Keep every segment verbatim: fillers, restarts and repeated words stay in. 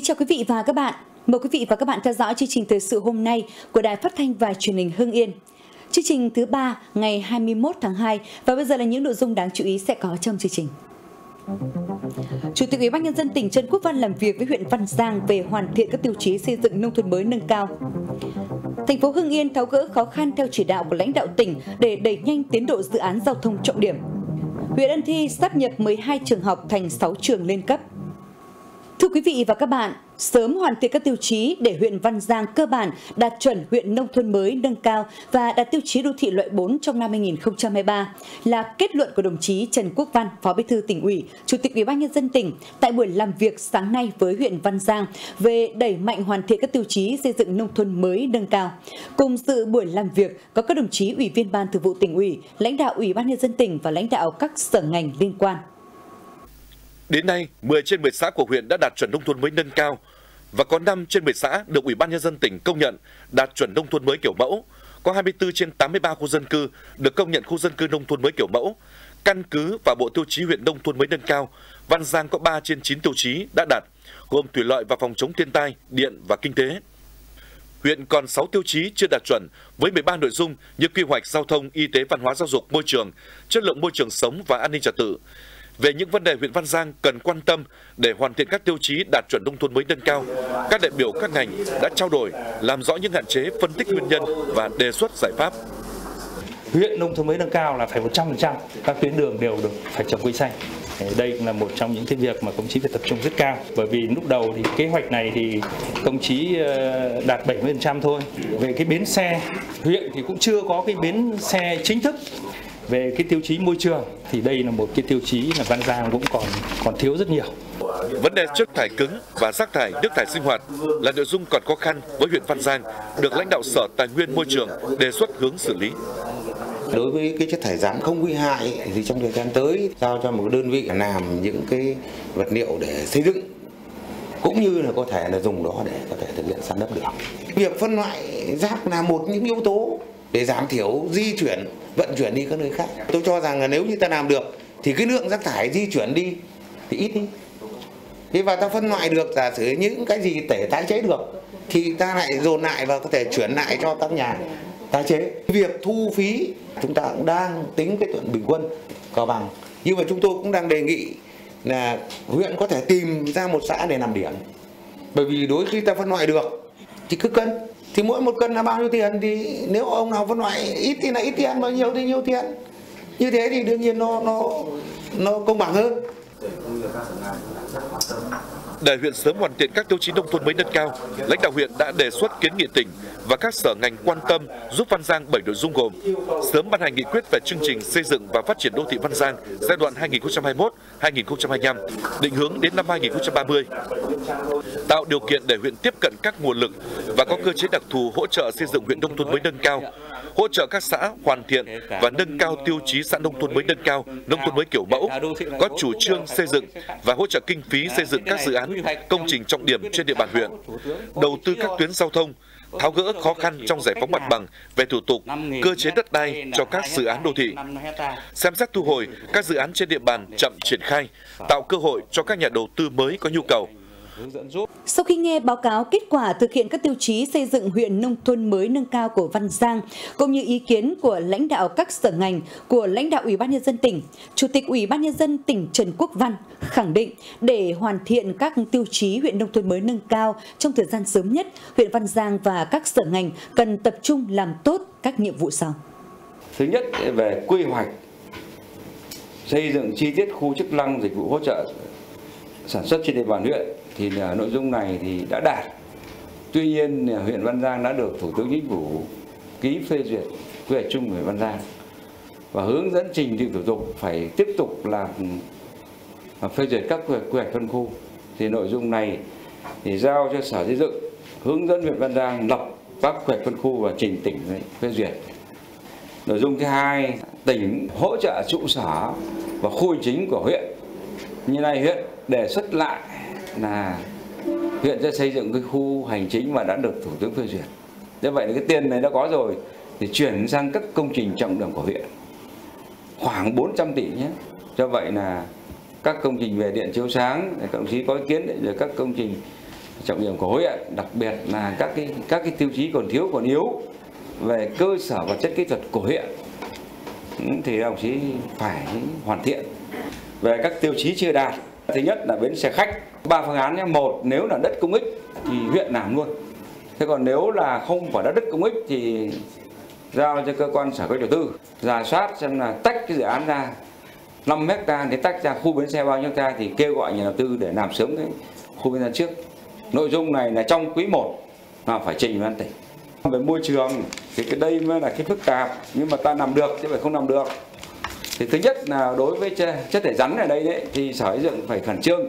Kính chào quý vị và các bạn. Mời quý vị và các bạn theo dõi chương trình thời sự hôm nay của Đài Phát thanh và Truyền hình Hưng Yên. Chương trình thứ ba ngày hai mươi mốt tháng hai và bây giờ là những nội dung đáng chú ý sẽ có trong chương trình. Chủ tịch Ủy ban Nhân dân tỉnh Trần Quốc Văn làm việc với huyện Văn Giang về hoàn thiện các tiêu chí xây dựng nông thôn mới nâng cao. Thành phố Hưng Yên tháo gỡ khó khăn theo chỉ đạo của lãnh đạo tỉnh để đẩy nhanh tiến độ dự án giao thông trọng điểm. Huyện Ân Thi sáp nhập mười hai trường học thành sáu trường lên cấp. Thưa quý vị và các bạn, sớm hoàn thiện các tiêu chí để huyện Văn Giang cơ bản đạt chuẩn huyện nông thôn mới nâng cao và đạt tiêu chí đô thị loại bốn trong năm hai nghìn không trăm hai mươi ba là kết luận của đồng chí Trần Quốc Văn, Phó Bí thư Tỉnh ủy, Chủ tịch Ủy ban Nhân dân tỉnh tại buổi làm việc sáng nay với huyện Văn Giang về đẩy mạnh hoàn thiện các tiêu chí xây dựng nông thôn mới nâng cao. Cùng dự buổi làm việc có các đồng chí Ủy viên Ban Thường vụ Tỉnh ủy, lãnh đạo Ủy ban Nhân dân tỉnh và lãnh đạo các sở ngành liên quan. Đến nay, mười trên mười xã của huyện đã đạt chuẩn nông thôn mới nâng cao và có năm trên mười xã được Ủy ban Nhân dân tỉnh công nhận đạt chuẩn nông thôn mới kiểu mẫu, có hai mươi tư trên tám mươi ba khu dân cư được công nhận khu dân cư nông thôn mới kiểu mẫu. Căn cứ vào bộ tiêu chí huyện nông thôn mới nâng cao, Văn Giang có ba trên chín tiêu chí đã đạt, gồm thủy lợi và phòng chống thiên tai, điện và kinh tế. Huyện còn sáu tiêu chí chưa đạt chuẩn với mười ba nội dung như quy hoạch, giao thông, y tế, văn hóa, giáo dục, môi trường, chất lượng môi trường sống và an ninh trật tự. Về những vấn đề huyện Văn Giang cần quan tâm để hoàn thiện các tiêu chí đạt chuẩn nông thôn mới nâng cao, các đại biểu các ngành đã trao đổi, làm rõ những hạn chế, phân tích nguyên nhân và đề xuất giải pháp. Huyện nông thôn mới nâng cao là phải một trăm phần trăm các tuyến đường đều được phải trồng cây xanh. Đây cũng là một trong những cái việc mà công chí phải tập trung rất cao, bởi vì lúc đầu thì kế hoạch này thì công chí đạt bảy mươi phần trăm thôi. Về cái bến xe, huyện thì cũng chưa có cái bến xe chính thức. Về cái tiêu chí môi trường thì đây là một cái tiêu chí là Văn Giang cũng còn còn thiếu rất nhiều. Vấn đề chất thải cứng và rác thải, nước thải sinh hoạt là nội dung còn khó khăn với huyện Văn Giang, được lãnh đạo Sở Tài nguyên Môi trường đề xuất hướng xử lý. Đối với cái chất thải rắn không nguy hại thì trong thời gian tới giao cho một đơn vị làm những cái vật liệu để xây dựng, cũng như là có thể là dùng đó để có thể thực hiện san lấp được. Việc phân loại rác là một những yếu tố để giảm thiểu di chuyển, vận chuyển đi các nơi khác. Tôi cho rằng là nếu như ta làm được thì cái lượng rác thải di chuyển đi thì ít đi. Thế và ta phân loại được, giả sử những cái gì thể tái chế được thì ta lại dồn lại và có thể chuyển lại cho các nhà tái chế. Việc thu phí chúng ta cũng đang tính cái tuần bình quân cao bằng. Nhưng mà chúng tôi cũng đang đề nghị là huyện có thể tìm ra một xã để làm điểm. Bởi vì đối khi ta phân loại được thì cứ cân. Thì mỗi một cân là bao nhiêu tiền, thì nếu ông nào phân loại ít thì là ít tiền, mà nhiều thì nhiều tiền. Như thế thì đương nhiên nó nó nó công bằng hơn. Để huyện sớm hoàn thiện các tiêu chí nông thôn mới nâng cao, lãnh đạo huyện đã đề xuất kiến nghị tỉnh và các sở ngành quan tâm giúp Văn Giang bảy nội dung gồm: sớm ban hành nghị quyết về chương trình xây dựng và phát triển đô thị Văn Giang giai đoạn hai nghìn không trăm hai mươi mốt đến hai nghìn không trăm hai mươi lăm, định hướng đến năm hai nghìn không trăm ba mươi, tạo điều kiện để huyện tiếp cận các nguồn lực và có cơ chế đặc thù hỗ trợ xây dựng huyện nông thôn mới nâng cao, hỗ trợ các xã hoàn thiện và nâng cao tiêu chí xã nông thôn mới nâng cao, nông thôn mới kiểu mẫu, có chủ trương xây dựng và hỗ trợ kinh phí xây dựng các dự án, công trình trọng điểm trên địa bàn huyện, đầu tư các tuyến giao thông, tháo gỡ khó khăn trong giải phóng mặt bằng, về thủ tục, cơ chế đất đai cho các dự án đô thị, xem xét thu hồi các dự án trên địa bàn chậm triển khai, tạo cơ hội cho các nhà đầu tư mới có nhu cầu. Sau khi nghe báo cáo kết quả thực hiện các tiêu chí xây dựng huyện nông thôn mới nâng cao của Văn Giang, cũng như ý kiến của lãnh đạo các sở ngành, của lãnh đạo Ủy ban Nhân dân tỉnh, Chủ tịch Ủy ban Nhân dân tỉnh Trần Quốc Văn khẳng định để hoàn thiện các tiêu chí huyện nông thôn mới nâng cao trong thời gian sớm nhất, huyện Văn Giang và các sở ngành cần tập trung làm tốt các nhiệm vụ sau. Thứ nhất, về quy hoạch, xây dựng chi tiết khu chức năng dịch vụ hỗ trợ sản xuất trên địa bàn huyện, thì là nội dung này thì đã đạt. Tuy nhiên huyện Văn Giang đã được Thủ tướng Chính phủ ký phê duyệt quy hoạch chung của huyện Văn Giang và hướng dẫn trình tự thủ tục phải tiếp tục làm phê duyệt các quy hoạch phân khu. Thì nội dung này thì giao cho Sở Xây dựng hướng dẫn huyện Văn Giang lập các quy hoạch phân khu và trình tỉnh phê duyệt. Nội dung thứ hai, tỉnh hỗ trợ trụ sở và khu hành chính của huyện. Như này huyện đề xuất lại là huyện sẽ xây dựng cái khu hành chính mà đã được Thủ tướng phê duyệt. Như vậy cái tiền này đã có rồi thì chuyển sang các công trình trọng điểm của huyện khoảng bốn trăm tỷ nhé. Do vậy là các công trình về điện chiếu sáng, các đồng chí có ý kiến, rồi các công trình trọng điểm của khối, đặc biệt là các cái các cái tiêu chí còn thiếu còn yếu về cơ sở vật chất kỹ thuật của huyện thì đồng chí phải hoàn thiện. Về các tiêu chí chưa đạt, thứ nhất là bến xe khách, ba phương án nhé. Một, nếu là đất công ích thì huyện làm luôn, thế còn nếu là không phải đất công ích thì giao cho cơ quan sở hữu đầu tư rà soát xem là tách cái dự án ra năm héc ta, để tách ra khu bến xe bao nhiêu ta thì kêu gọi nhà đầu tư để làm sớm cái khu bến xe trước. Nội dung này là trong quý một mà phải trình Ủy ban tỉnh. Về môi trường thì cái đây mới là cái phức tạp, nhưng mà ta làm được chứ phải không làm được. Thì thứ nhất là đối với chất thải rắn ở đây đấy, thì Sở Xây dựng phải khẩn trương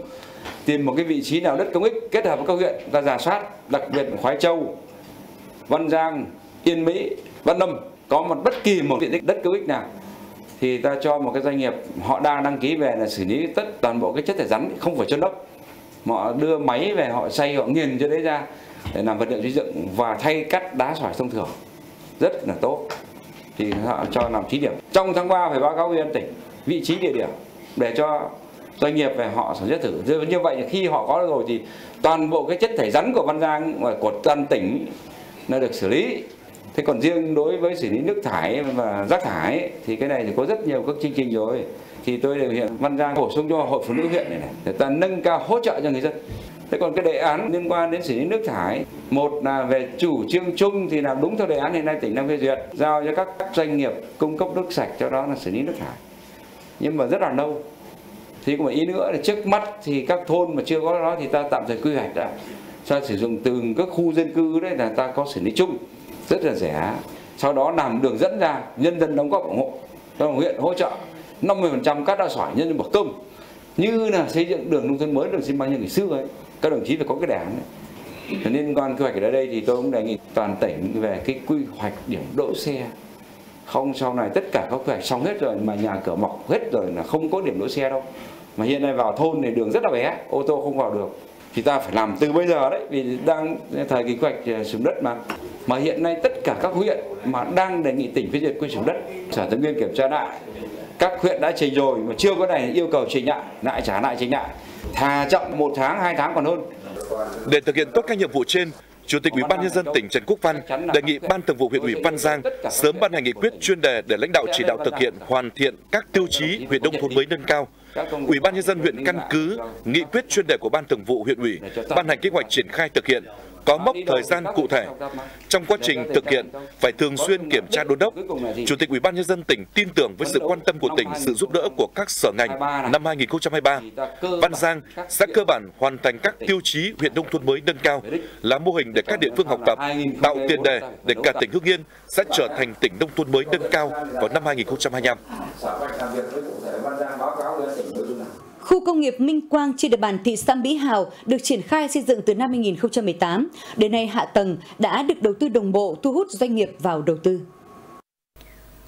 tìm một cái vị trí nào đất công ích kết hợp với các huyện ta rà soát, đặc biệt Khoái Châu, Văn Giang, Yên Mỹ, Văn Lâm có một bất kỳ một diện tích đất công ích nào thì ta cho một cái doanh nghiệp họ đang đăng ký về là xử lý tất toàn bộ cái chất thải rắn, không phải chôn lấp, họ đưa máy về họ xay họ nghiền cho đấy ra để làm vật liệu xây dựng và thay cắt đá sỏi thông thường rất là tốt, thì họ cho làm thí điểm. Trong tháng ba phải báo cáo Ủy ban tỉnh vị trí địa điểm để cho doanh nghiệp về họ sản xuất thử. Như vậy khi họ có rồi thì toàn bộ cái chất thải rắn của Văn Giang và của toàn tỉnh là được xử lý. Thế còn riêng đối với xử lý nước thải và rác thải thì cái này thì có rất nhiều các chương trình rồi. Thì tôi đề nghị Văn Giang bổ sung cho Hội Phụ Nữ huyện này, này để ta nâng cao hỗ trợ cho người dân. Thế còn cái đề án liên quan đến xử lý nước thải, một là về chủ trương chung thì làm đúng theo đề án hiện nay tỉnh đang phê duyệt, giao cho các doanh nghiệp cung cấp nước sạch cho đó là xử lý nước thải. Nhưng mà rất là lâu. Thì còn một ý nữa là trước mắt thì các thôn mà chưa có đó thì ta tạm thời quy hoạch đã, ta sử dụng từ các khu dân cư đấy là ta có xử lý chung rất là rẻ. Sau đó làm đường dẫn ra, nhân dân đóng góp ủng hộ, cho huyện hỗ trợ năm mươi phần trăm cát đá sỏi, nhân dân bỏ công. Như là xây dựng đường nông thôn mới, đường xi măng như ngày xưa ấy, các đồng chí phải có cái đề án. Cho nên còn quy hoạch ở đây thì tôi cũng đề nghị toàn tỉnh về cái quy hoạch điểm đỗ xe. Không sau này tất cả các quy hoạch xong hết rồi mà nhà cửa mọc hết rồi là không có điểm đỗ xe đâu. Mà hiện nay vào thôn này đường rất là bé, ô tô không vào được. Thì ta phải làm từ bây giờ đấy, vì đang thời kỳ quy hoạch sử dụng đất mà. Mà hiện nay tất cả các huyện mà đang đề nghị tỉnh phê duyệt quy hoạch đất, Sở Tài nguyên kiểm tra lại. Các huyện đã trình rồi mà chưa có này yêu cầu trình lại, lại trả lại trình lại. Thà chậm một tháng, hai tháng còn hơn. Để thực hiện tốt các nhiệm vụ trên, Chủ tịch Ủy ban Nhân dân tỉnh Trần Quốc Văn đề nghị Ban Thường vụ huyện ủy Văn Giang sớm ban hành nghị quyết chuyên đề để lãnh đạo chỉ đạo thực hiện hoàn thiện các tiêu chí huyện nông thôn mới nâng cao. Ủy ban Nhân dân huyện căn cứ nghị quyết chuyên đề của Ban Thường vụ huyện ủy, ban hành kế hoạch triển khai thực hiện, có mốc thời gian cụ thể. Trong quá trình thực hiện phải thường xuyên kiểm tra đôn đốc. Chủ tịch Ủy ban Nhân dân tỉnh tin tưởng với sự quan tâm của tỉnh, sự giúp đỡ của các sở ngành, năm hai nghìn không trăm hai mươi ba, Văn Giang sẽ cơ bản hoàn thành các tiêu chí huyện nông thôn mới nâng cao, là mô hình để các địa phương học tập, tạo tiền đề để cả tỉnh Hưng Yên sẽ trở thành tỉnh nông thôn mới nâng cao vào năm hai nghìn không trăm hai mươi lăm. Khu công nghiệp Minh Quang trên địa bàn thị xã Mỹ Hào được triển khai xây dựng từ năm hai nghìn không trăm mười tám. Đến nay hạ tầng đã được đầu tư đồng bộ, thu hút doanh nghiệp vào đầu tư.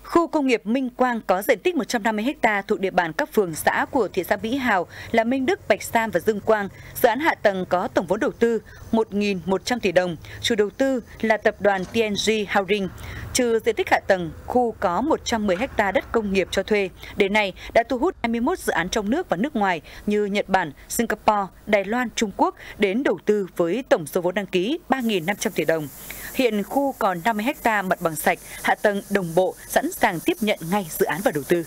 Khu công nghiệp Minh Quang có diện tích một trăm năm mươi héc ta thuộc địa bàn các phường xã của thị xã Mỹ Hào là Minh Đức, Bạch Sam và Dương Quang. Dự án hạ tầng có tổng vốn đầu tư một nghìn một trăm tỷ đồng, chủ đầu tư là tập đoàn tê en giê Housing. Trừ diện tích hạ tầng, khu có một trăm mười héc ta đất công nghiệp cho thuê. Đến nay đã thu hút hai mươi mốt dự án trong nước và nước ngoài như Nhật Bản, Singapore, Đài Loan, Trung Quốc đến đầu tư với tổng số vốn đăng ký ba nghìn năm trăm tỷ đồng. Hiện khu còn năm mươi héc ta mặt bằng sạch, hạ tầng đồng bộ, sẵn sàng tiếp nhận ngay dự án và đầu tư.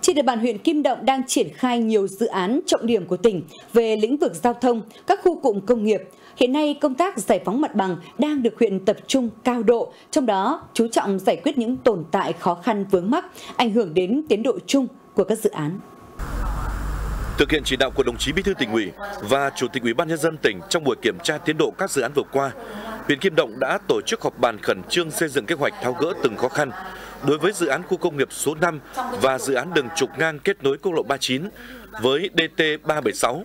Trên địa bàn huyện Kim Động đang triển khai nhiều dự án trọng điểm của tỉnh về lĩnh vực giao thông, các khu cụm công nghiệp. Hiện nay công tác giải phóng mặt bằng đang được huyện tập trung cao độ, trong đó chú trọng giải quyết những tồn tại khó khăn vướng mắc ảnh hưởng đến tiến độ chung của các dự án. Thực hiện chỉ đạo của đồng chí Bí thư Tỉnh ủy và Chủ tịch Ủy ban Nhân dân tỉnh trong buổi kiểm tra tiến độ các dự án vừa qua, huyện Kim Động đã tổ chức họp bàn khẩn trương xây dựng kế hoạch tháo gỡ từng khó khăn. Đối với dự án khu công nghiệp số năm và dự án đường trục ngang kết nối quốc lộ ba mươi chín với D T ba bảy sáu,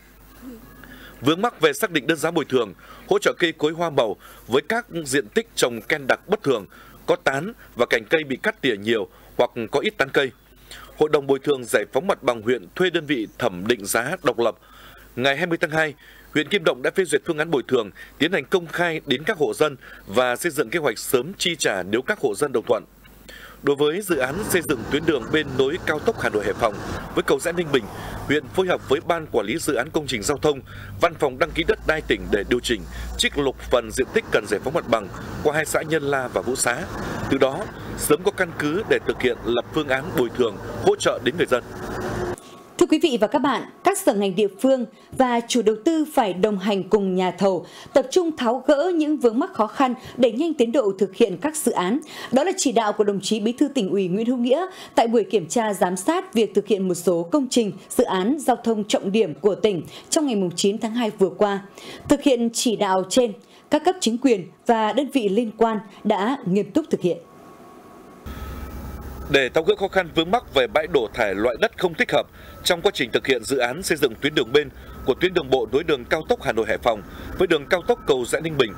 vướng mắc về xác định đơn giá bồi thường, hỗ trợ cây cối hoa màu với các diện tích trồng ken đặc bất thường, có tán và cành cây bị cắt tỉa nhiều hoặc có ít tán cây. Hội đồng bồi thường giải phóng mặt bằng huyện thuê đơn vị thẩm định giá độc lập. Ngày hai mươi tháng hai, huyện Kim Động đã phê duyệt phương án bồi thường, tiến hành công khai đến các hộ dân và xây dựng kế hoạch sớm chi trả nếu các hộ dân đồng thuận. Đối với dự án xây dựng tuyến đường bên nối cao tốc Hà Nội Hải Phòng với cầu rẽ Ninh Bình, huyện phối hợp với Ban Quản lý Dự án Công trình Giao thông, Văn phòng Đăng ký đất đai tỉnh để điều chỉnh, trích lục phần diện tích cần giải phóng mặt bằng qua hai xã Nhân La và Vũ Xá. Từ đó, sớm có căn cứ để thực hiện lập phương án bồi thường, hỗ trợ đến người dân. Thưa quý vị và các bạn, các sở ngành địa phương và chủ đầu tư phải đồng hành cùng nhà thầu, tập trung tháo gỡ những vướng mắc khó khăn để nhanh tiến độ thực hiện các dự án. Đó là chỉ đạo của đồng chí Bí thư Tỉnh ủy Nguyễn Hữu Nghĩa tại buổi kiểm tra giám sát việc thực hiện một số công trình, dự án giao thông trọng điểm của tỉnh trong ngày chín tháng hai vừa qua. Thực hiện chỉ đạo trên, các cấp chính quyền và đơn vị liên quan đã nghiêm túc thực hiện. Để tháo gỡ khó khăn vướng mắc về bãi đổ thải loại đất không thích hợp trong quá trình thực hiện dự án xây dựng tuyến đường bên của tuyến đường bộ nối đường cao tốc Hà Nội Hải Phòng với đường cao tốc cầu rẽ Ninh Bình,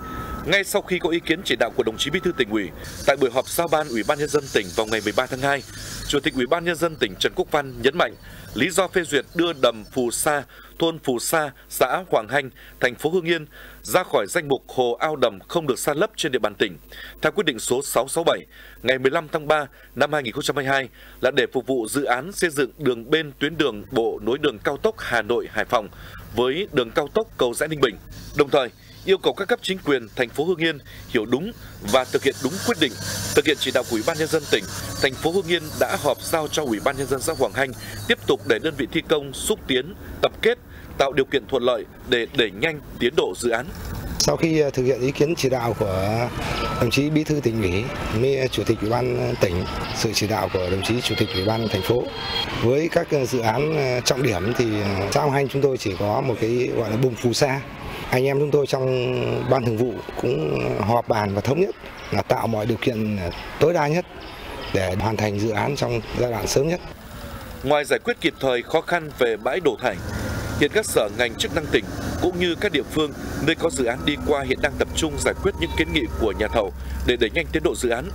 ngay sau khi có ý kiến chỉ đạo của đồng chí Bí thư Tỉnh ủy tại buổi họp giao ban Ủy ban Nhân dân tỉnh vào ngày mười ba tháng hai, Chủ tịch Ủy ban Nhân dân tỉnh Trần Quốc Văn nhấn mạnh lý do phê duyệt đưa đầm Phù Sa, thôn Phù Sa, xã Hoàng Hanh, thành phố Hưng Yên ra khỏi danh mục hồ ao đầm không được san lấp trên địa bàn tỉnh theo quyết định số sáu trăm sáu mươi bảy ngày mười lăm tháng ba năm hai nghìn không trăm hai mươi hai là để phục vụ dự án xây dựng đường bên tuyến đường bộ nối đường cao tốc Hà Nội Hải Phòng với đường cao tốc cầu rẽ Ninh Bình. Đồng thời, yêu cầu các cấp chính quyền thành phố Hưng Yên hiểu đúng và thực hiện đúng quyết định, thực hiện chỉ đạo của Ủy ban Nhân dân tỉnh, thành phố Hưng Yên đã họp giao cho Ủy ban Nhân dân xã Hoàng Hanh tiếp tục để đơn vị thi công xúc tiến, tập kết, tạo điều kiện thuận lợi để đẩy nhanh tiến độ dự án. Sau khi thực hiện ý kiến chỉ đạo của đồng chí Bí thư Tỉnh ủy, với Chủ tịch Ủy ban tỉnh, sự chỉ đạo của đồng chí Chủ tịch Ủy ban thành phố, với các dự án trọng điểm thì xã Hoàng Hanh chúng tôi chỉ có một cái gọi là bùm Phù Sa. Anh em chúng tôi trong Ban Thường vụ cũng họp bàn và thống nhất là tạo mọi điều kiện tối đa nhất để hoàn thành dự án trong giai đoạn sớm nhất. Ngoài giải quyết kịp thời khó khăn về bãi đổ thải, hiện các sở ngành chức năng tỉnh cũng như các địa phương nơi có dự án đi qua hiện đang tập trung giải quyết những kiến nghị của nhà thầu để đẩy nhanh tiến độ dự án.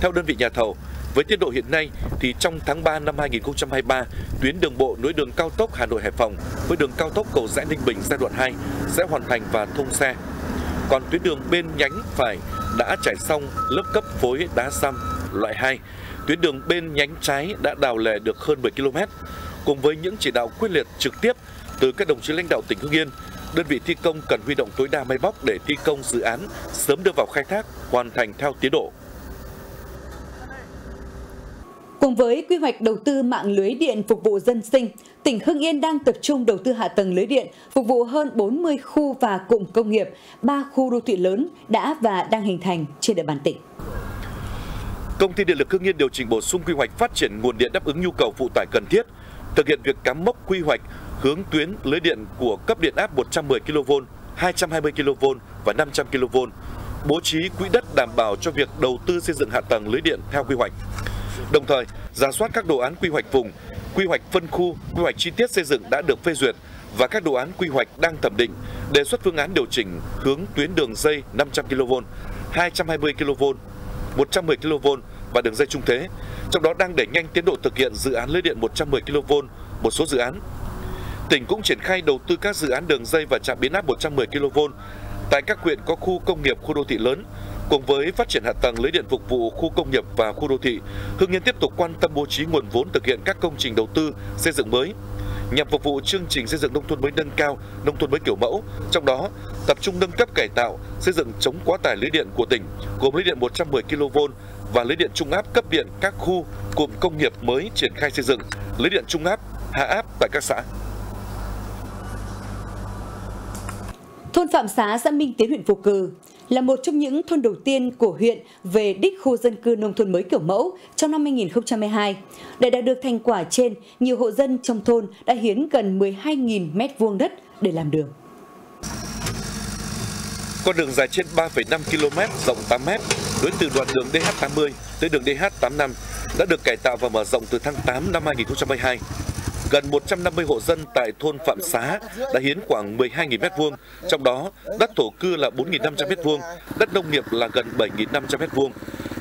Theo đơn vị nhà thầu, với tiến độ hiện nay thì trong tháng ba năm hai nghìn không trăm hai mươi ba, tuyến đường bộ nối đường cao tốc Hà Nội Hải Phòng với đường cao tốc cầu rẽ Ninh Bình giai đoạn hai sẽ hoàn thành và thông xe. Còn tuyến đường bên nhánh phải đã trải xong lớp cấp phối đá xăm loại hai. Tuyến đường bên nhánh trái đã đào lề được hơn mười ki lô mét. Cùng với những chỉ đạo quyết liệt trực tiếp từ các đồng chí lãnh đạo tỉnh Hưng Yên, đơn vị thi công cần huy động tối đa máy móc để thi công dự án sớm đưa vào khai thác, hoàn thành theo tiến độ. Cùng với quy hoạch đầu tư mạng lưới điện phục vụ dân sinh, tỉnh Hưng Yên đang tập trung đầu tư hạ tầng lưới điện phục vụ hơn bốn mươi khu và cụm công nghiệp, ba khu đô thị lớn đã và đang hình thành trên địa bàn tỉnh. Công ty Điện lực Hưng Yên điều chỉnh bổ sung quy hoạch phát triển nguồn điện đáp ứng nhu cầu phụ tải cần thiết, thực hiện việc cắm mốc quy hoạch hướng tuyến lưới điện của cấp điện áp một trăm mười ki lô vôn, hai trăm hai mươi ki lô vôn và năm trăm ki lô vôn, bố trí quỹ đất đảm bảo cho việc đầu tư xây dựng hạ tầng lưới điện theo quy hoạch. Đồng thời, rà soát các đồ án quy hoạch vùng, quy hoạch phân khu, quy hoạch chi tiết xây dựng đã được phê duyệt và các đồ án quy hoạch đang thẩm định, đề xuất phương án điều chỉnh hướng tuyến đường dây năm trăm ki lô vôn, hai trăm hai mươi ki lô vôn, một trăm mười ki lô vôn và đường dây trung thế. Trong đó đang đẩy nhanh tiến độ thực hiện dự án lưới điện một trăm mười ki lô vôn, một số dự án. Tỉnh cũng triển khai đầu tư các dự án đường dây và trạm biến áp một trăm mười ki lô vôn tại các huyện có khu công nghiệp, khu đô thị lớn. Cùng với phát triển hạ tầng lưới điện phục vụ khu công nghiệp và khu đô thị, Hưng Yên tiếp tục quan tâm bố trí nguồn vốn thực hiện các công trình đầu tư xây dựng mới nhằm phục vụ chương trình xây dựng nông thôn mới nâng cao, nông thôn mới kiểu mẫu, trong đó tập trung nâng cấp cải tạo, xây dựng chống quá tải lưới điện của tỉnh, gồm lưới điện một trăm mười ki lô vôn và lưới điện trung áp cấp điện các khu cụm công nghiệp mới triển khai xây dựng, lưới điện trung áp, hạ áp tại các xã. Thôn Phạm Xá, xã Minh Tiến, huyện Phù Cừ là một trong những thôn đầu tiên của huyện về đích khu dân cư nông thôn mới kiểu mẫu trong năm hai nghìn không trăm hai mươi hai. Để đạt được thành quả trên, nhiều hộ dân trong thôn đã hiến gần mười hai nghìn mét vuông đất để làm đường. Con đường dài trên ba phẩy năm ki lô mét, rộng tám mét, nối từ đoạn đường D H tám mươi tới đường D H tám mươi lăm đã được cải tạo và mở rộng từ tháng tám năm hai nghìn không trăm hai mươi hai. Gần một trăm năm mươi hộ dân tại thôn Phạm Xá đã hiến khoảng mười hai nghìn mét vuông, trong đó đất thổ cư là bốn nghìn năm trăm mét vuông, đất nông nghiệp là gần bảy nghìn năm trăm mét vuông.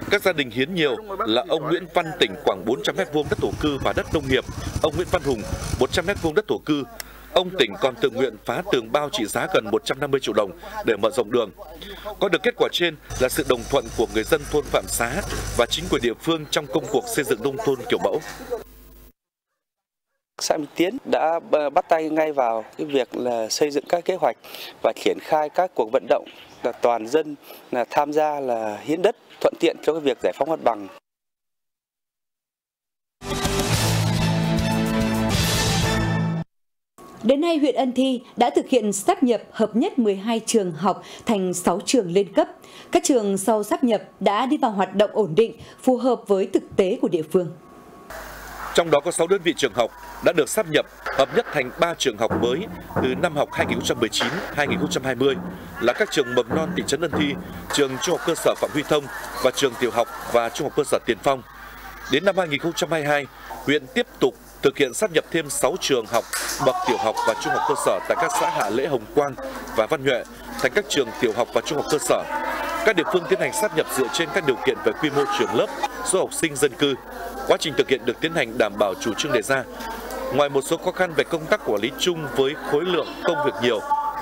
Các gia đình hiến nhiều là ông Nguyễn Văn Tỉnh khoảng bốn trăm mét vuông đất thổ cư và đất nông nghiệp, ông Nguyễn Văn Hùng một trăm mét vuông đất thổ cư, Ông Tỉnh còn tự nguyện phá tường bao trị giá gần một trăm năm mươi triệu đồng để mở rộng đường. Có được kết quả trên là sự đồng thuận của người dân thôn Phạm Xá và chính quyền địa phương trong công cuộc xây dựng nông thôn kiểu mẫu. Xã Minh Tiến đã bắt tay ngay vào cái việc là xây dựng các kế hoạch và triển khai các cuộc vận động là toàn dân là tham gia là hiến đất thuận tiện cho cái việc giải phóng mặt bằng. Đến nay, huyện Ân Thi đã thực hiện sáp nhập hợp nhất mười hai trường học thành sáu trường liên cấp. Các trường sau sáp nhập đã đi vào hoạt động ổn định, phù hợp với thực tế của địa phương. Trong đó có sáu đơn vị trường học đã được sáp nhập, hợp nhất thành ba trường học mới từ năm học hai nghìn không trăm mười chín đến hai nghìn không trăm hai mươi là các trường mầm non thị trấn Ân Thi, trường trung học cơ sở Phạm Huy Thông và trường tiểu học và trung học cơ sở Tiền Phong. Đến năm hai nghìn không trăm hai mươi hai, huyện tiếp tục thực hiện sáp nhập thêm sáu trường học bậc tiểu học và trung học cơ sở tại các xã Hạ Lễ, Hồng Quang và Văn Nhuệ thành các trường tiểu học và trung học cơ sở. Các địa phương tiến hành sáp nhập dựa trên các điều kiện về quy mô trường lớp, số học sinh, dân cư. Quá trình thực hiện được tiến hành đảm bảo chủ trương đề ra. Ngoài một số khó khăn về công tác quản lý chung với khối lượng công việc nhiều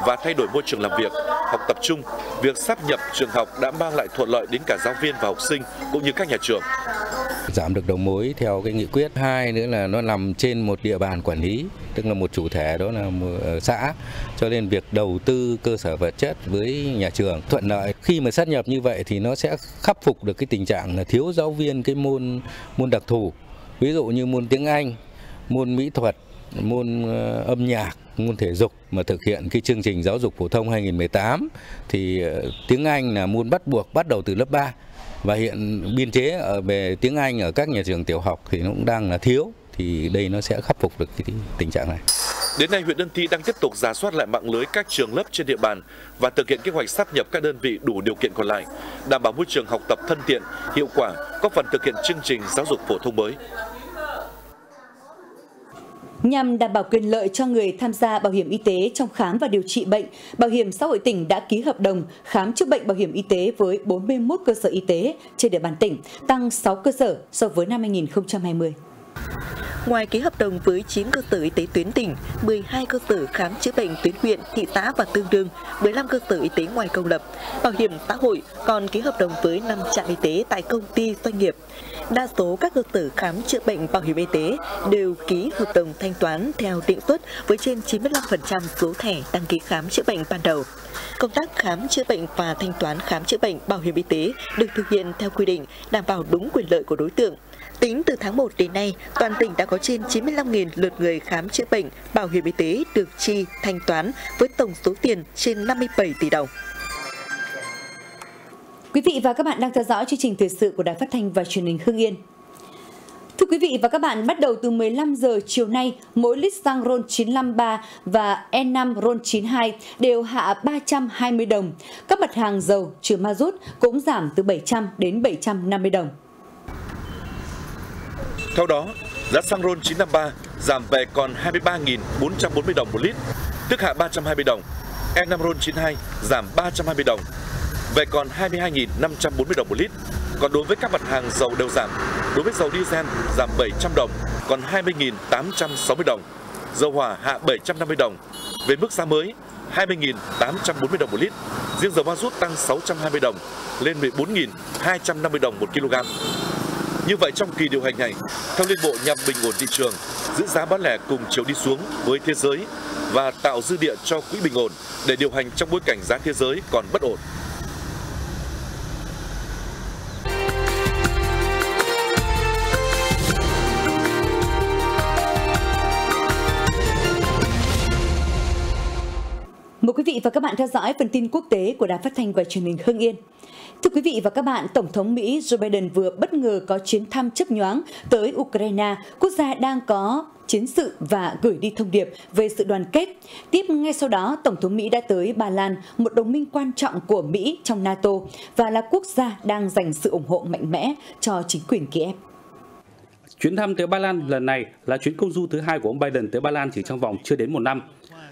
và thay đổi môi trường làm việc, học tập trung, việc sáp nhập trường học đã mang lại thuận lợi đến cả giáo viên và học sinh cũng như các nhà trường. Giảm được đầu mối theo cái nghị quyết. Hai nữa là nó nằm trên một địa bàn quản lý, tức là một chủ thể đó là một xã, cho nên việc đầu tư cơ sở vật chất với nhà trường thuận lợi. Khi mà sáp nhập như vậy thì nó sẽ khắc phục được cái tình trạng là thiếu giáo viên cái môn môn đặc thù, ví dụ như môn tiếng Anh, môn mỹ thuật, môn âm nhạc, môn thể dục. Mà thực hiện cái chương trình giáo dục phổ thông hai nghìn không trăm mười tám thì tiếng Anh là môn bắt buộc bắt đầu từ lớp ba. Và hiện biên chế ở về tiếng Anh ở các nhà trường tiểu học thì nó cũng đang là thiếu, thì đây nó sẽ khắc phục được cái tình trạng này. Đến nay, huyện Ân Thi đang tiếp tục rà soát lại mạng lưới các trường lớp trên địa bàn và thực hiện kế hoạch sáp nhập các đơn vị đủ điều kiện còn lại, đảm bảo môi trường học tập thân thiện, hiệu quả, góp phần thực hiện chương trình giáo dục phổ thông mới. Nhằm đảm bảo quyền lợi cho người tham gia bảo hiểm y tế trong khám và điều trị bệnh, Bảo hiểm xã hội tỉnh đã ký hợp đồng khám chữa bệnh bảo hiểm y tế với bốn mươi mốt cơ sở y tế trên địa bàn tỉnh, tăng sáu cơ sở so với năm hai nghìn không trăm hai mươi. Ngoài ký hợp đồng với chín cơ sở y tế tuyến tỉnh, mười hai cơ sở khám chữa bệnh tuyến huyện, thị xã và tương đương, mười lăm cơ sở y tế ngoài công lập, Bảo hiểm xã hội còn ký hợp đồng với năm trạm y tế tại công ty doanh nghiệp. Đa số các cơ sở khám chữa bệnh bảo hiểm y tế đều ký hợp đồng thanh toán theo định suất với trên chín mươi lăm phần trăm số thẻ đăng ký khám chữa bệnh ban đầu. Công tác khám chữa bệnh và thanh toán khám chữa bệnh bảo hiểm y tế được thực hiện theo quy định, đảm bảo đúng quyền lợi của đối tượng. Tính từ tháng một đến nay, toàn tỉnh đã có trên chín mươi lăm nghìn lượt người khám chữa bệnh bảo hiểm y tế được chi thanh toán với tổng số tiền trên năm mươi bảy tỷ đồng. Quý vị và các bạn đang theo dõi chương trình thời sự của Đài Phát thanh và Truyền hình Hưng Yên. Thưa quý vị và các bạn, bắt đầu từ mười lăm giờ chiều nay, mỗi lít xăng RON chín năm ba và E năm RON chín hai đều hạ ba trăm hai mươi đồng. Các mặt hàng dầu trừ ma rút cũng giảm từ bảy trăm đến bảy trăm năm mươi đồng. Theo đó, giá xăng RON chín năm ba giảm về còn hai mươi ba nghìn bốn trăm bốn mươi đồng một lít, tức hạ ba trăm hai mươi đồng. E năm RON chín hai giảm ba trăm hai mươi đồng, về còn hai mươi hai nghìn năm trăm bốn mươi đồng một lít. Còn đối với các mặt hàng dầu đều giảm. Đối với dầu diesel giảm bảy trăm đồng, còn hai mươi nghìn tám trăm sáu mươi đồng. Dầu hỏa hạ bảy trăm năm mươi đồng, về mức giá mới hai mươi nghìn tám trăm bốn mươi đồng một lít. Riêng dầu ma rút tăng sáu trăm hai mươi đồng, lên mười bốn nghìn hai trăm năm mươi đồng một kg. Như vậy, trong kỳ điều hành này, theo Liên Bộ nhằm bình ổn thị trường, giữ giá bán lẻ cùng chiều đi xuống với thế giới và tạo dư địa cho quỹ bình ổn để điều hành trong bối cảnh giá thế giới còn bất ổn. Mời quý vị và các bạn theo dõi phần tin quốc tế của Đài Phát thanh và Truyền hình Hưng Yên. Thưa quý vị và các bạn, Tổng thống Mỹ Joe Biden vừa bất ngờ có chuyến thăm chớp nhoáng tới Ukraine, quốc gia đang có chiến sự, và gửi đi thông điệp về sự đoàn kết. Tiếp ngay sau đó, Tổng thống Mỹ đã tới Ba Lan, một đồng minh quan trọng của Mỹ trong NATO và là quốc gia đang dành sự ủng hộ mạnh mẽ cho chính quyền Kiev. Chuyến thăm tới Ba Lan lần này là chuyến công du thứ hai của ông Biden tới Ba Lan chỉ trong vòng chưa đến một năm.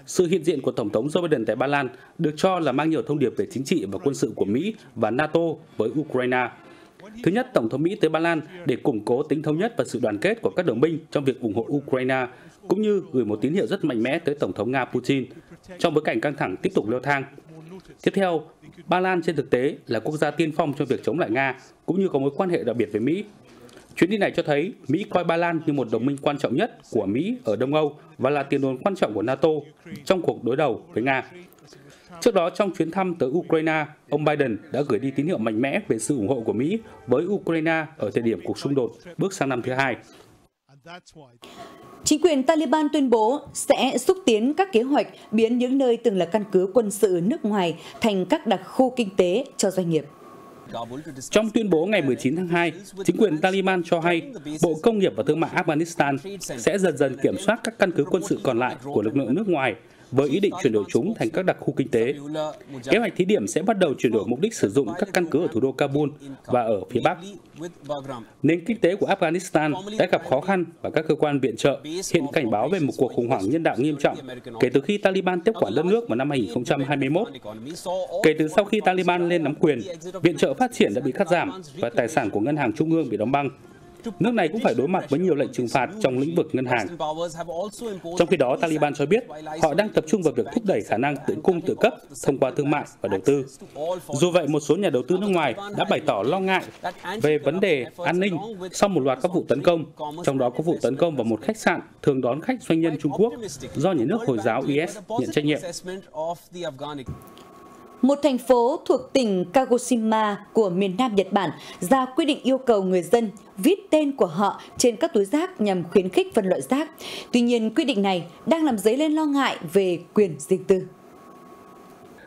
Sự hiện diện của Tổng thống Joe Biden tại Ba Lan được cho là mang nhiều thông điệp về chính trị và quân sự của Mỹ và NATO với Ukraine. Thứ nhất, Tổng thống Mỹ tới Ba Lan để củng cố tính thống nhất và sự đoàn kết của các đồng minh trong việc ủng hộ Ukraine, cũng như gửi một tín hiệu rất mạnh mẽ tới Tổng thống Nga Putin trong bối cảnh căng thẳng tiếp tục leo thang. Tiếp theo, Ba Lan trên thực tế là quốc gia tiên phong trong việc chống lại Nga, cũng như có mối quan hệ đặc biệt với Mỹ. Chuyến đi này cho thấy Mỹ coi Ba Lan như một đồng minh quan trọng nhất của Mỹ ở Đông Âu và là tiền đồn quan trọng của NATO trong cuộc đối đầu với Nga. Trước đó, trong chuyến thăm tới Ukraine, ông Biden đã gửi đi tín hiệu mạnh mẽ về sự ủng hộ của Mỹ với Ukraine ở thời điểm cuộc xung đột bước sang năm thứ hai. Chính quyền Taliban tuyên bố sẽ xúc tiến các kế hoạch biến những nơi từng là căn cứ quân sự nước ngoài thành các đặc khu kinh tế cho doanh nghiệp. Trong tuyên bố ngày mười chín tháng hai, chính quyền Taliban cho hay Bộ Công nghiệp và Thương mại Afghanistan sẽ dần dần kiểm soát các căn cứ quân sự còn lại của lực lượng nước ngoài với ý định chuyển đổi chúng thành các đặc khu kinh tế. Kế hoạch thí điểm sẽ bắt đầu chuyển đổi mục đích sử dụng các căn cứ ở thủ đô Kabul và ở phía Bắc. Nền kinh tế của Afghanistan đã gặp khó khăn và các cơ quan viện trợ hiện cảnh báo về một cuộc khủng hoảng nhân đạo nghiêm trọng kể từ khi Taliban tiếp quản đất nước vào năm hai nghìn không trăm hai mươi mốt. Kể từ sau khi Taliban lên nắm quyền, viện trợ phát triển đã bị cắt giảm và tài sản của ngân hàng trung ương bị đóng băng. Nước này cũng phải đối mặt với nhiều lệnh trừng phạt trong lĩnh vực ngân hàng. Trong khi đó, Taliban cho biết họ đang tập trung vào việc thúc đẩy khả năng tự cung tự cấp thông qua thương mại và đầu tư. Dù vậy, một số nhà đầu tư nước ngoài đã bày tỏ lo ngại về vấn đề an ninh sau một loạt các vụ tấn công, trong đó có vụ tấn công vào một khách sạn thường đón khách doanh nhân Trung Quốc do nhà nước Hồi giáo I S nhận trách nhiệm. Một thành phố thuộc tỉnh Kagoshima của miền Nam Nhật Bản ra quyết định yêu cầu người dân viết tên của họ trên các túi rác nhằm khuyến khích phân loại rác. Tuy nhiên, quyết định này đang làm dấy lên lo ngại về quyền riêng tư.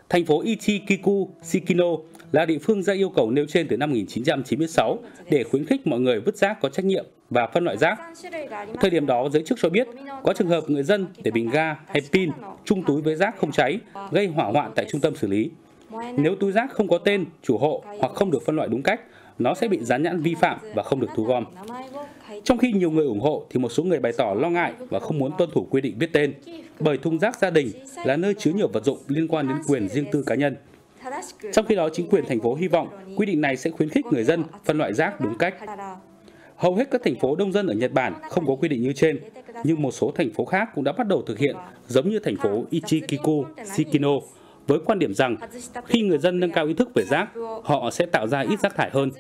Thành phố Ichikikushikino là địa phương ra yêu cầu nêu trên từ năm một nghìn chín trăm chín mươi sáu để khuyến khích mọi người vứt rác có trách nhiệm và phân loại rác. Thời điểm đó, giới chức cho biết có trường hợp người dân để bình ga hay pin chung túi với rác không cháy, gây hỏa hoạn tại trung tâm xử lý. Nếu túi rác không có tên, chủ hộ hoặc không được phân loại đúng cách, nó sẽ bị dán nhãn vi phạm và không được thu gom. Trong khi nhiều người ủng hộ thì một số người bày tỏ lo ngại và không muốn tuân thủ quy định viết tên, bởi thùng rác gia đình là nơi chứa nhiều vật dụng liên quan đến quyền riêng tư cá nhân. Trong khi đó, chính quyền thành phố hy vọng quy định này sẽ khuyến khích người dân phân loại rác đúng cách. Hầu hết các thành phố đông dân ở Nhật Bản không có quy định như trên, nhưng một số thành phố khác cũng đã bắt đầu thực hiện, giống như thành phố Ichikikushikino, với quan điểm rằng khi người dân nâng cao ý thức về rác, họ sẽ tạo ra ít rác thải hơn.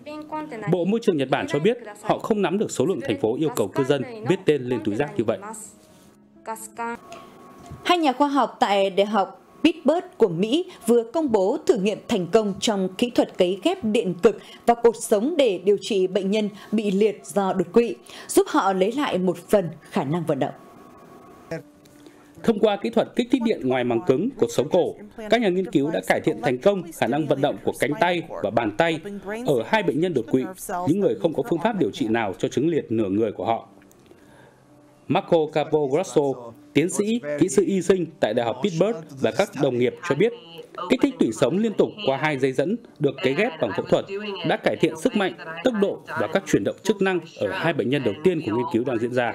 Bộ Môi trường Nhật Bản cho biết họ không nắm được số lượng thành phố yêu cầu cư dân viết tên lên túi rác như vậy. Hai nhà khoa học tại Đại học Pittsburgh của Mỹ vừa công bố thử nghiệm thành công trong kỹ thuật cấy ghép điện cực và cột sống để điều trị bệnh nhân bị liệt do đột quỵ, giúp họ lấy lại một phần khả năng vận động. Thông qua kỹ thuật kích thích điện ngoài màng cứng, cột sống cổ, các nhà nghiên cứu đã cải thiện thành công khả năng vận động của cánh tay và bàn tay ở hai bệnh nhân đột quỵ, những người không có phương pháp điều trị nào cho chứng liệt nửa người của họ. Marco Capogrosso, tiến sĩ, kỹ sư y sinh tại Đại học Pittsburgh và các đồng nghiệp cho biết, kích thích tủy sống liên tục qua hai dây dẫn được cấy ghép bằng phẫu thuật đã cải thiện sức mạnh, tốc độ và các chuyển động chức năng ở hai bệnh nhân đầu tiên của nghiên cứu đang diễn ra.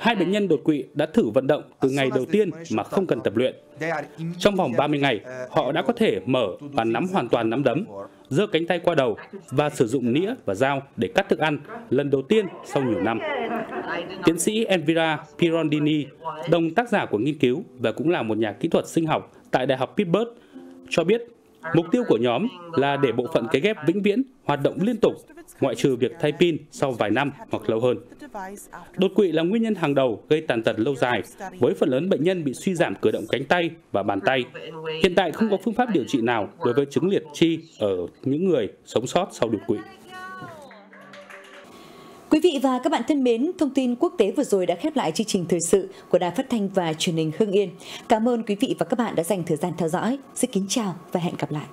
Hai bệnh nhân đột quỵ đã thử vận động từ ngày đầu tiên mà không cần tập luyện. Trong vòng ba mươi ngày, họ đã có thể mở và nắm hoàn toàn nắm đấm, giơ cánh tay qua đầu và sử dụng nĩa và dao để cắt thức ăn lần đầu tiên sau nhiều năm. Tiến sĩ Envira Pirondini, đồng tác giả của nghiên cứu và cũng là một nhà kỹ thuật sinh học tại Đại học Pittsburgh, cho biết mục tiêu của nhóm là để bộ phận cấy ghép vĩnh viễn hoạt động liên tục, ngoại trừ việc thay pin sau vài năm hoặc lâu hơn. Đột quỵ là nguyên nhân hàng đầu gây tàn tật lâu dài, với phần lớn bệnh nhân bị suy giảm cử động cánh tay và bàn tay. Hiện tại không có phương pháp điều trị nào đối với chứng liệt chi ở những người sống sót sau đột quỵ. Quý vị và các bạn thân mến, thông tin quốc tế vừa rồi đã khép lại chương trình thời sự của Đài Phát thanh và Truyền hình Hưng Yên. Cảm ơn quý vị và các bạn đã dành thời gian theo dõi. Xin kính chào và hẹn gặp lại.